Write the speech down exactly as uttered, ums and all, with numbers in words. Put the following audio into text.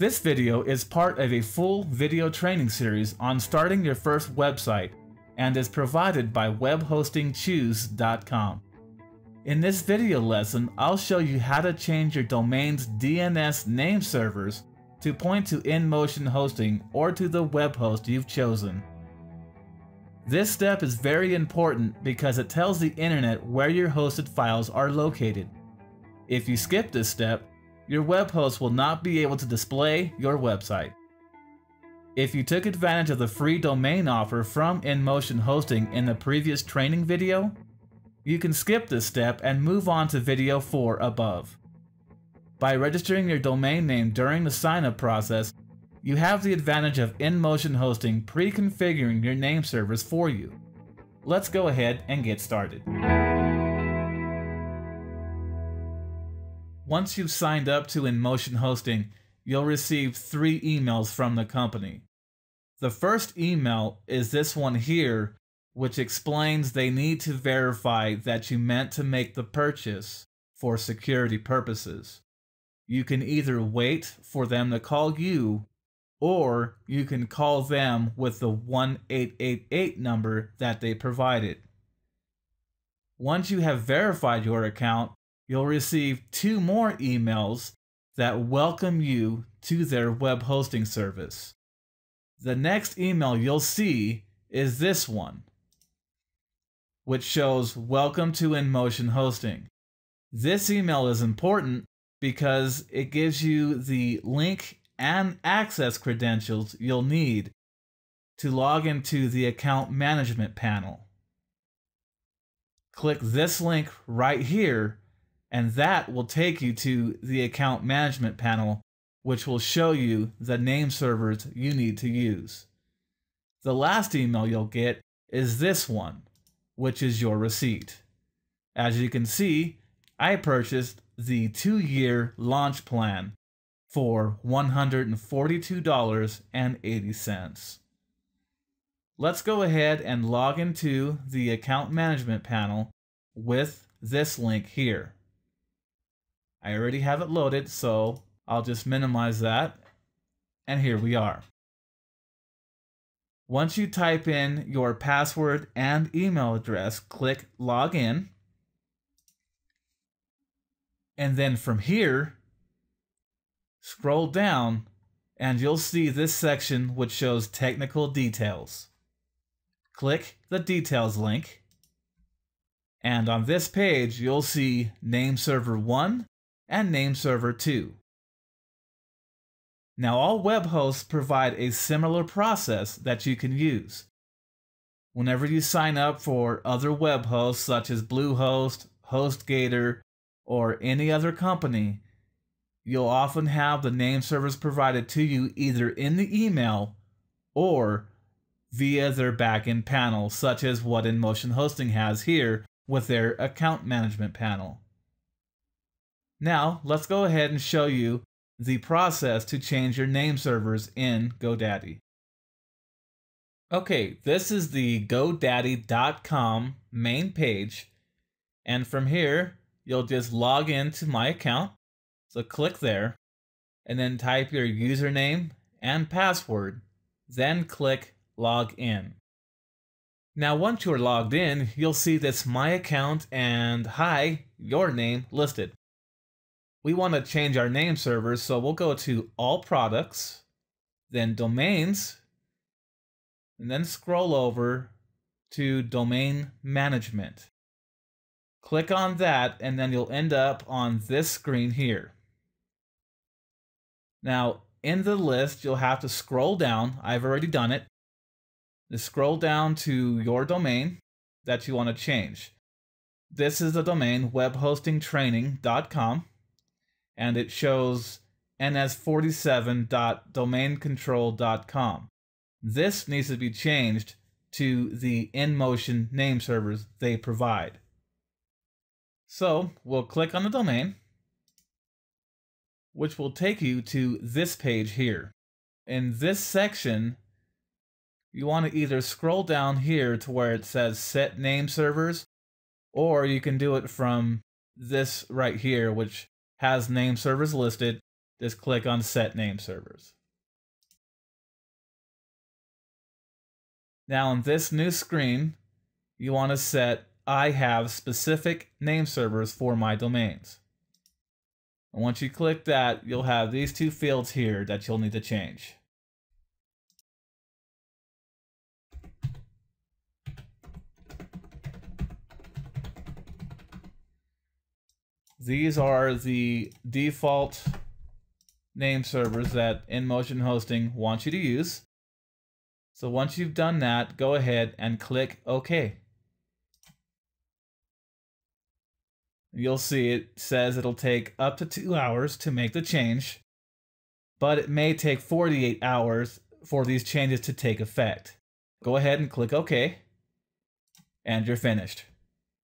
This video is part of a full video training series on starting your first website and is provided by web hosting choose dot com. In this video lesson, I'll show you how to change your domain's D N S name servers to point to InMotion Hosting or to the web host you've chosen. This step is very important because it tells the internet where your hosted files are located. If you skip this step, your web host will not be able to display your website. If you took advantage of the free domain offer from InMotion Hosting in the previous training video, you can skip this step and move on to video four above. By registering your domain name during the sign-up process, you have the advantage of InMotion Hosting pre-configuring your name servers for you. Let's go ahead and get started. Once you've signed up to InMotion Hosting, you'll receive three emails from the company. The first email is this one here, which explains they need to verify that you meant to make the purchase for security purposes. You can either wait for them to call you, or you can call them with the one eight eight eight number that they provided. Once you have verified your account, you'll receive two more emails that welcome you to their web hosting service. The next email you'll see is this one, which shows Welcome to InMotion Hosting. This email is important because it gives you the link and access credentials you'll need to log into the account management panel. Click this link right here, and that will take you to the account management panel, which will show you the name servers you need to use. The last email you'll get is this one, which is your receipt. As you can see, I purchased the two-year launch plan for one hundred forty-two dollars and eighty cents. Let's go ahead and log into the account management panel with this link here. I already have it loaded, so I'll just minimize that. And here we are. Once you type in your password and email address, click Login. And then from here, scroll down and you'll see this section which shows Technical Details. Click the Details link. And on this page, you'll see Name Server one and name server two. Now all web hosts provide a similar process that you can use. Whenever you sign up for other web hosts such as Bluehost, HostGator, or any other company, you'll often have the name servers provided to you either in the email or via their backend panel, such as what InMotion Hosting has here with their account management panel. Now, let's go ahead and show you the process to change your name servers in GoDaddy. Okay, this is the GoDaddy dot com main page. And from here, you'll just log into my account. So click there, and then type your username and password. Then click Log In. Now, once you're logged in, you'll see this My Account and Hi, Your Name listed. We want to change our name servers, so we'll go to All Products, then Domains, and then scroll over to Domain Management. Click on that, and then you'll end up on this screen here. Now, in the list, you'll have to scroll down. I've already done it. Just scroll down to your domain that you want to change. This is the domain web hosting training dot com. And it shows n s forty-seven dot domain control dot com. This needs to be changed to the InMotion name servers they provide. So we'll click on the domain, which will take you to this page here. In this section, you want to either scroll down here to where it says Set Name Servers, or you can do it from this right here, which has name servers listed, just click on Set Name Servers. Now on this new screen, you want to set I have specific name servers for my domains. And once you click that, you'll have these two fields here that you'll need to change. These are the default name servers that InMotion Hosting wants you to use. So once you've done that, go ahead and click OK. You'll see it says it'll take up to two hours to make the change, but it may take forty-eight hours for these changes to take effect. Go ahead and click OK, and you're finished.